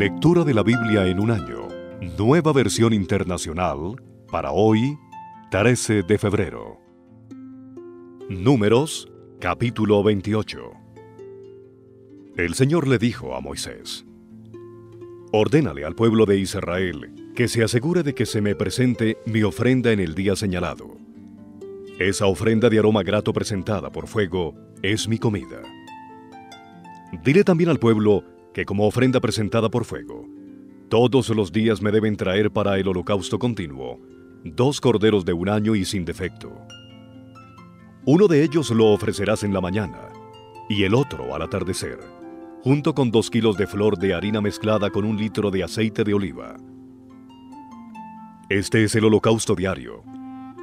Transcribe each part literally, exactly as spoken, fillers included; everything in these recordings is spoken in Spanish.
Lectura de la Biblia en un año. Nueva Versión Internacional para hoy, trece de febrero. Números, capítulo veintiocho. El Señor le dijo a Moisés: Ordénale al pueblo de Israel que se asegure de que se me presente mi ofrenda en el día señalado. Esa ofrenda de aroma grato presentada por fuego es mi comida. Dile también al pueblo que como ofrenda presentada por fuego, todos los días me deben traer para el holocausto continuo, dos corderos de un año y sin defecto. Uno de ellos lo ofrecerás en la mañana, y el otro al atardecer, junto con dos kilos de flor de harina mezclada con un litro de aceite de oliva. Este es el holocausto diario,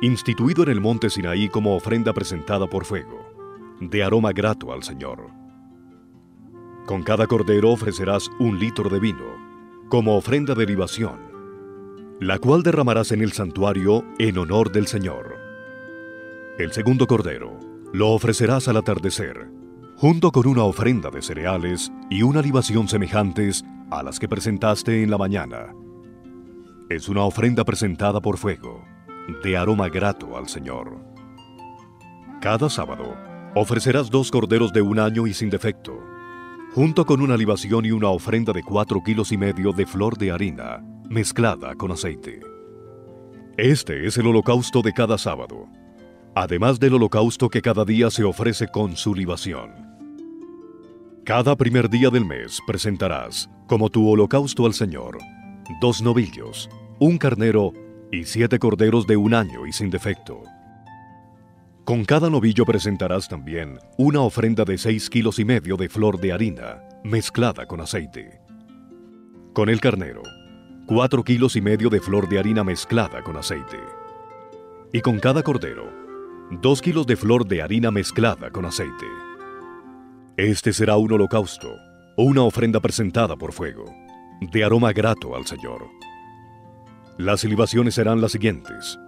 instituido en el monte Sinaí como ofrenda presentada por fuego, de aroma grato al Señor. Con cada cordero ofrecerás un litro de vino, como ofrenda de libación, la cual derramarás en el santuario en honor del Señor. El segundo cordero lo ofrecerás al atardecer, junto con una ofrenda de cereales y una libación semejantes a las que presentaste en la mañana. Es una ofrenda presentada por fuego, de aroma grato al Señor. Cada sábado ofrecerás dos corderos de un año y sin defecto, junto con una libación y una ofrenda de cuatro kilos y medio de flor de harina, mezclada con aceite. Este es el holocausto de cada sábado, además del holocausto que cada día se ofrece con su libación. Cada primer día del mes presentarás, como tu holocausto al Señor, dos novillos, un carnero y siete corderos de un año y sin defecto. Con cada novillo presentarás también una ofrenda de seis kilos y medio de flor de harina, mezclada con aceite. Con el carnero, cuatro kilos y medio de flor de harina mezclada con aceite. Y con cada cordero, dos kilos de flor de harina mezclada con aceite. Este será un holocausto, una ofrenda presentada por fuego, de aroma grato al Señor. Las libaciones serán las siguientes.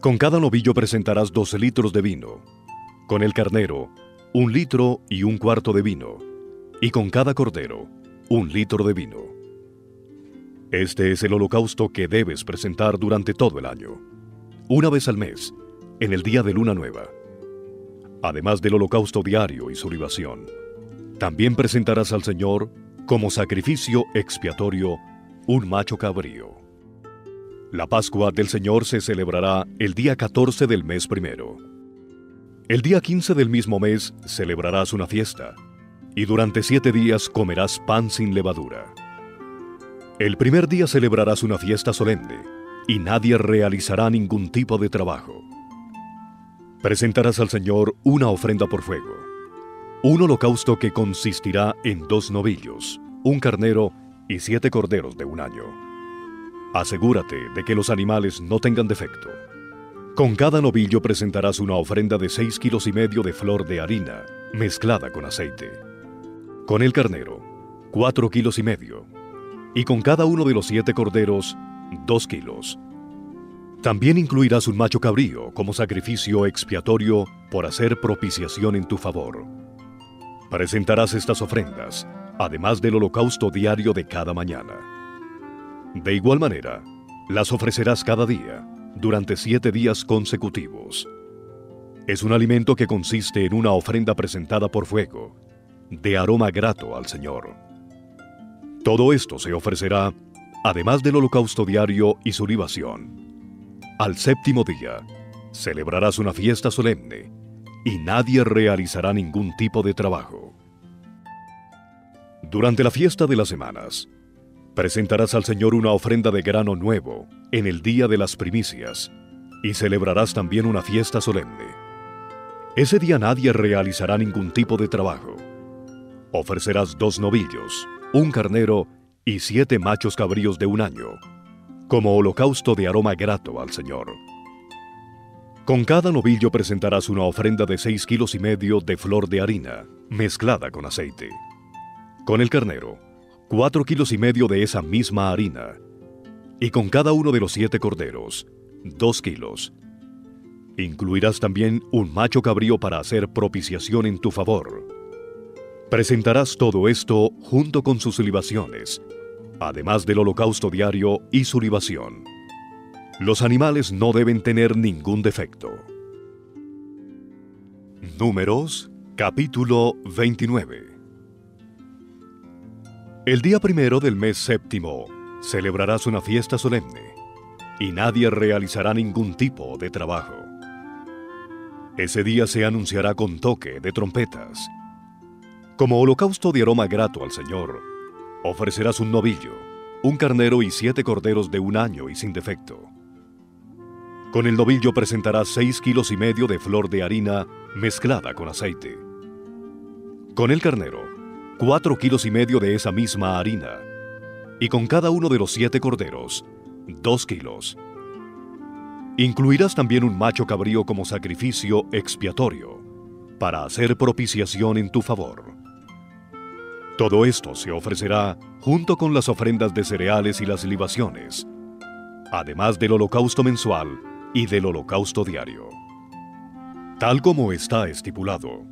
Con cada novillo presentarás doce litros de vino, con el carnero, un litro y un cuarto de vino, y con cada cordero, un litro de vino. Este es el holocausto que debes presentar durante todo el año, una vez al mes, en el día de luna nueva. Además del holocausto diario y su libación, también presentarás al Señor, como sacrificio expiatorio, un macho cabrío. La Pascua del Señor se celebrará el día catorce del mes primero. El día quince del mismo mes celebrarás una fiesta, y durante siete días comerás pan sin levadura. El primer día celebrarás una fiesta solemne, y nadie realizará ningún tipo de trabajo. Presentarás al Señor una ofrenda por fuego, un holocausto que consistirá en dos novillos, un carnero y siete corderos de un año. Asegúrate de que los animales no tengan defecto. Con cada novillo presentarás una ofrenda de seis kilos y medio de flor de harina, mezclada con aceite. Con el carnero, cuatro kilos y medio. Y con cada uno de los siete corderos, dos kilos. También incluirás un macho cabrío como sacrificio expiatorio por hacer propiciación en tu favor. Presentarás estas ofrendas, además del holocausto diario de cada mañana. De igual manera, las ofrecerás cada día, durante siete días consecutivos. Es un alimento que consiste en una ofrenda presentada por fuego, de aroma grato al Señor. Todo esto se ofrecerá, además del holocausto diario y su libación. Al séptimo día, celebrarás una fiesta solemne, y nadie realizará ningún tipo de trabajo. Durante la fiesta de las semanas, presentarás al Señor una ofrenda de grano nuevo en el día de las primicias, y celebrarás también una fiesta solemne. Ese día nadie realizará ningún tipo de trabajo. Ofrecerás dos novillos, un carnero y siete machos cabríos de un año, como holocausto de aroma grato al Señor. Con cada novillo presentarás una ofrenda de seis kilos y medio de flor de harina, mezclada con aceite. Con el carnero, cuatro kilos y medio de esa misma harina, y con cada uno de los siete corderos, dos kilos. Incluirás también un macho cabrío para hacer propiciación en tu favor. Presentarás todo esto junto con sus libaciones, además del holocausto diario y su libación. Los animales no deben tener ningún defecto. Números, capítulo veintinueve. El día primero del mes séptimo celebrarás una fiesta solemne, y nadie realizará ningún tipo de trabajo. Ese día se anunciará con toque de trompetas. Como holocausto de aroma grato al Señor, ofrecerás un novillo, un carnero y siete corderos de un año y sin defecto. Con el novillo presentarás seis kilos y medio de flor de harina mezclada con aceite. Con el carnero, cuatro kilos y medio de esa misma harina, y con cada uno de los siete corderos, dos kilos. Incluirás también un macho cabrío como sacrificio expiatorio, para hacer propiciación en tu favor. Todo esto se ofrecerá junto con las ofrendas de cereales y las libaciones, además del holocausto mensual y del holocausto diario. Tal como está estipulado,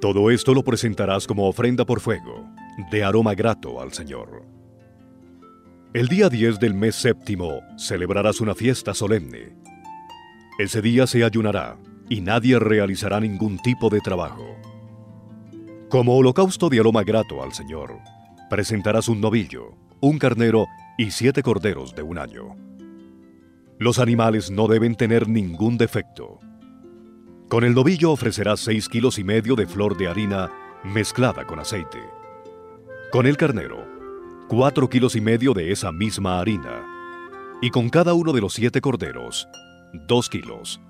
todo esto lo presentarás como ofrenda por fuego, de aroma grato al Señor. El día diez del mes séptimo celebrarás una fiesta solemne. Ese día se ayunará, y nadie realizará ningún tipo de trabajo. Como holocausto de aroma grato al Señor, presentarás un novillo, un carnero y siete corderos de un año. Los animales no deben tener ningún defecto. Con el novillo ofrecerás seis kilos y medio de flor de harina mezclada con aceite. Con el carnero, cuatro kilos y medio de esa misma harina. Y con cada uno de los siete corderos, dos kilos.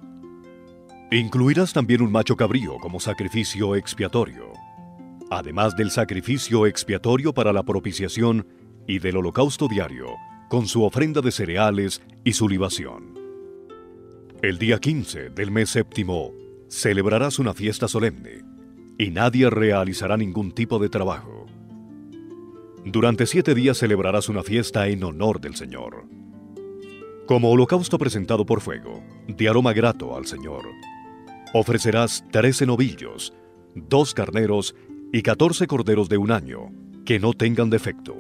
Incluirás también un macho cabrío como sacrificio expiatorio, además del sacrificio expiatorio para la propiciación y del holocausto diario, con su ofrenda de cereales y su libación. El día quince del mes séptimo celebrarás una fiesta solemne, y nadie realizará ningún tipo de trabajo. Durante siete días celebrarás una fiesta en honor del Señor. Como holocausto presentado por fuego, de aroma grato al Señor, ofrecerás trece novillos, dos carneros y catorce corderos de un año, que no tengan defecto.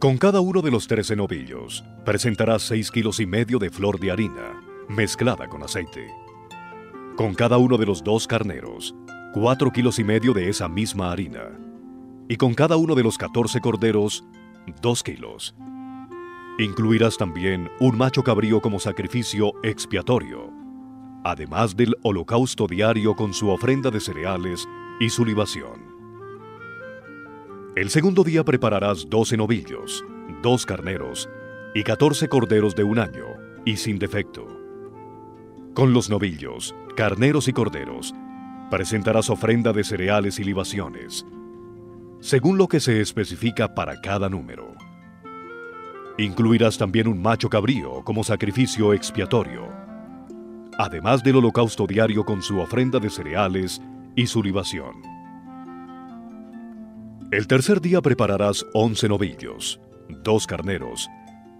Con cada uno de los trece novillos, presentarás seis kilos y medio de flor de harina, mezclada con aceite. Con cada uno de los dos carneros, cuatro kilos y medio de esa misma harina. Y con cada uno de los catorce corderos, dos kilos. Incluirás también un macho cabrío como sacrificio expiatorio, además del holocausto diario con su ofrenda de cereales y su libación. El segundo día prepararás doce novillos, dos carneros y catorce corderos de un año y sin defecto. Con los novillos, carneros y corderos, presentarás ofrenda de cereales y libaciones, según lo que se especifica para cada número. Incluirás también un macho cabrío como sacrificio expiatorio, además del holocausto diario con su ofrenda de cereales y su libación. El tercer día prepararás once novillos, dos carneros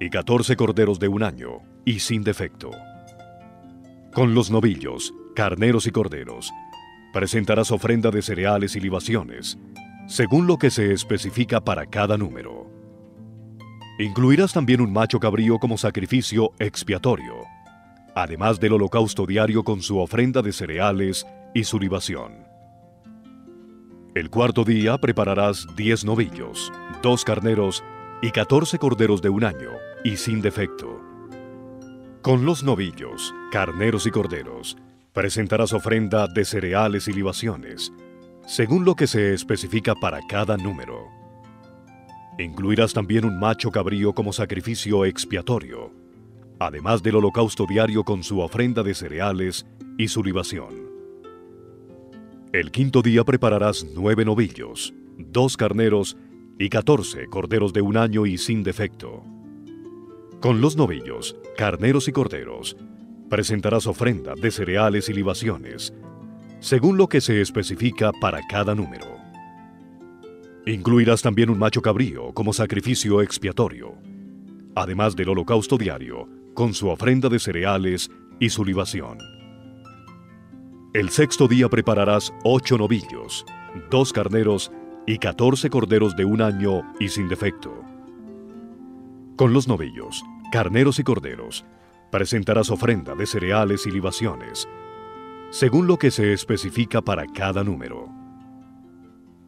y catorce corderos de un año y sin defecto. Con los novillos, carneros y corderos, presentarás ofrenda de cereales y libaciones, según lo que se especifica para cada número. Incluirás también un macho cabrío como sacrificio expiatorio, además del holocausto diario con su ofrenda de cereales y su libación. El cuarto día prepararás diez novillos, dos carneros y catorce corderos de un año y sin defecto. Con los novillos, carneros y corderos, presentarás ofrenda de cereales y libaciones, según lo que se especifica para cada número. Incluirás también un macho cabrío como sacrificio expiatorio, además del holocausto diario con su ofrenda de cereales y su libación. El quinto día prepararás nueve novillos, dos carneros y catorce corderos de un año y sin defecto. Con los novillos, carneros y corderos, presentarás ofrenda de cereales y libaciones, según lo que se especifica para cada número. Incluirás también un macho cabrío como sacrificio expiatorio, además del holocausto diario, con su ofrenda de cereales y su libación. El sexto día prepararás ocho novillos, dos carneros y catorce corderos de un año y sin defecto. Con los novillos, carneros y corderos, presentarás ofrenda de cereales y libaciones, según lo que se especifica para cada número.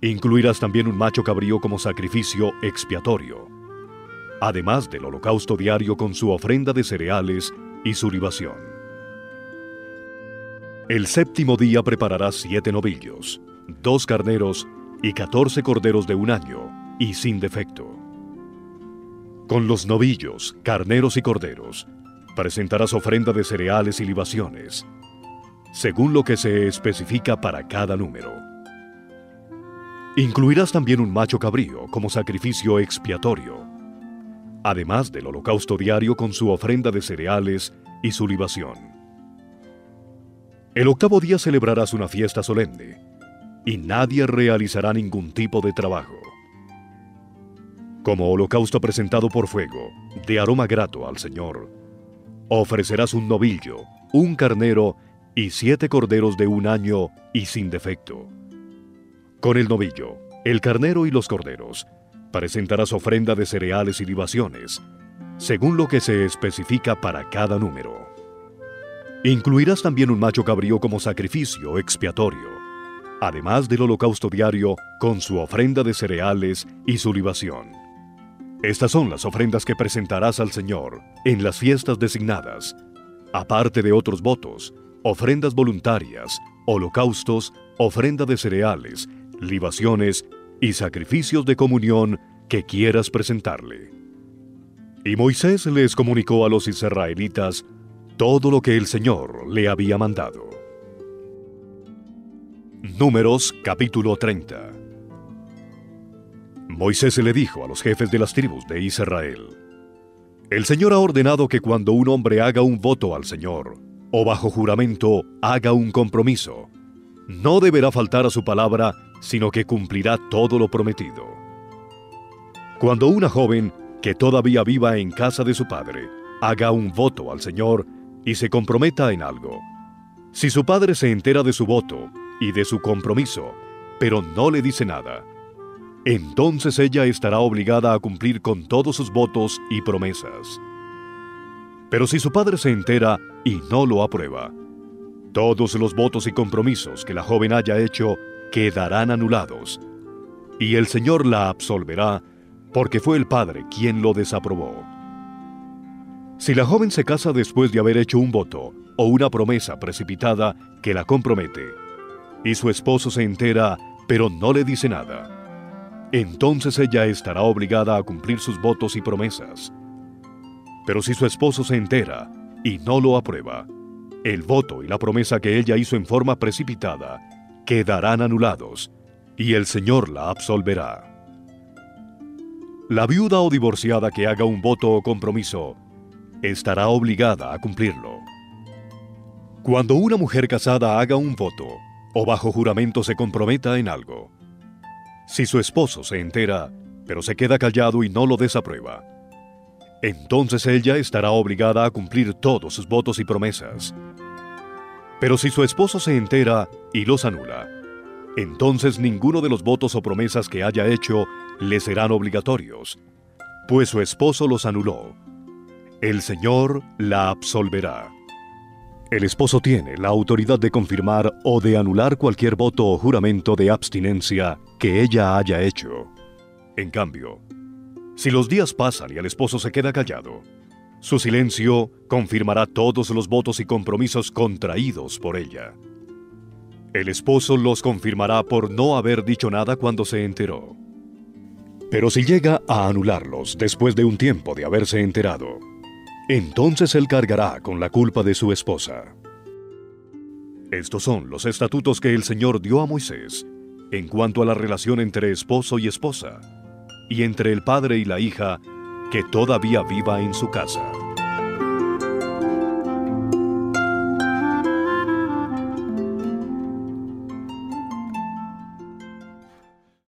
Incluirás también un macho cabrío como sacrificio expiatorio, además del holocausto diario con su ofrenda de cereales y su libación. El séptimo día prepararás siete novillos, dos carneros y catorce corderos de un año y sin defecto. Con los novillos, carneros y corderos, presentarás ofrenda de cereales y libaciones, según lo que se especifica para cada número. Incluirás también un macho cabrío como sacrificio expiatorio, además del holocausto diario con su ofrenda de cereales y su libación. El octavo día celebrarás una fiesta solemne, y nadie realizará ningún tipo de trabajo. Como holocausto presentado por fuego, de aroma grato al Señor, ofrecerás un novillo, un carnero y siete corderos de un año y sin defecto. Con el novillo, el carnero y los corderos, presentarás ofrenda de cereales y libaciones, según lo que se especifica para cada número. Incluirás también un macho cabrío como sacrificio expiatorio, además del holocausto diario con su ofrenda de cereales y su libación. Estas son las ofrendas que presentarás al Señor en las fiestas designadas, aparte de otros votos, ofrendas voluntarias, holocaustos, ofrenda de cereales, libaciones y sacrificios de comunión que quieras presentarle. Y Moisés les comunicó a los israelitas todo lo que el Señor le había mandado. Números capítulo treinta. Moisés le dijo a los jefes de las tribus de Israel: El Señor ha ordenado que cuando un hombre haga un voto al Señor, o bajo juramento haga un compromiso, no deberá faltar a su palabra, sino que cumplirá todo lo prometido. Cuando una joven que todavía viva en casa de su padre haga un voto al Señor y se comprometa en algo, si su padre se entera de su voto y de su compromiso, pero no le dice nada, entonces ella estará obligada a cumplir con todos sus votos y promesas. Pero si su padre se entera y no lo aprueba, todos los votos y compromisos que la joven haya hecho quedarán anulados, y el Señor la absolverá, porque fue el padre quien lo desaprobó. Si la joven se casa después de haber hecho un voto o una promesa precipitada que la compromete, y su esposo se entera pero no le dice nada, entonces ella estará obligada a cumplir sus votos y promesas. Pero si su esposo se entera y no lo aprueba, el voto y la promesa que ella hizo en forma precipitada quedarán anulados, y el Señor la absolverá. La viuda o divorciada que haga un voto o compromiso estará obligada a cumplirlo. Cuando una mujer casada haga un voto o bajo juramento se comprometa en algo, si su esposo se entera, pero se queda callado y no lo desaprueba, entonces ella estará obligada a cumplir todos sus votos y promesas. Pero si su esposo se entera y los anula, entonces ninguno de los votos o promesas que haya hecho le serán obligatorios, pues su esposo los anuló. El Señor la absolverá. El esposo tiene la autoridad de confirmar o de anular cualquier voto o juramento de abstinencia que ella haya hecho. En cambio, si los días pasan y el esposo se queda callado, su silencio confirmará todos los votos y compromisos contraídos por ella. El esposo los confirmará por no haber dicho nada cuando se enteró. Pero si llega a anularlos después de un tiempo de haberse enterado, entonces él cargará con la culpa de su esposa. Estos son los estatutos que el Señor dio a Moisés en cuanto a la relación entre esposo y esposa, y entre el padre y la hija que todavía viva en su casa.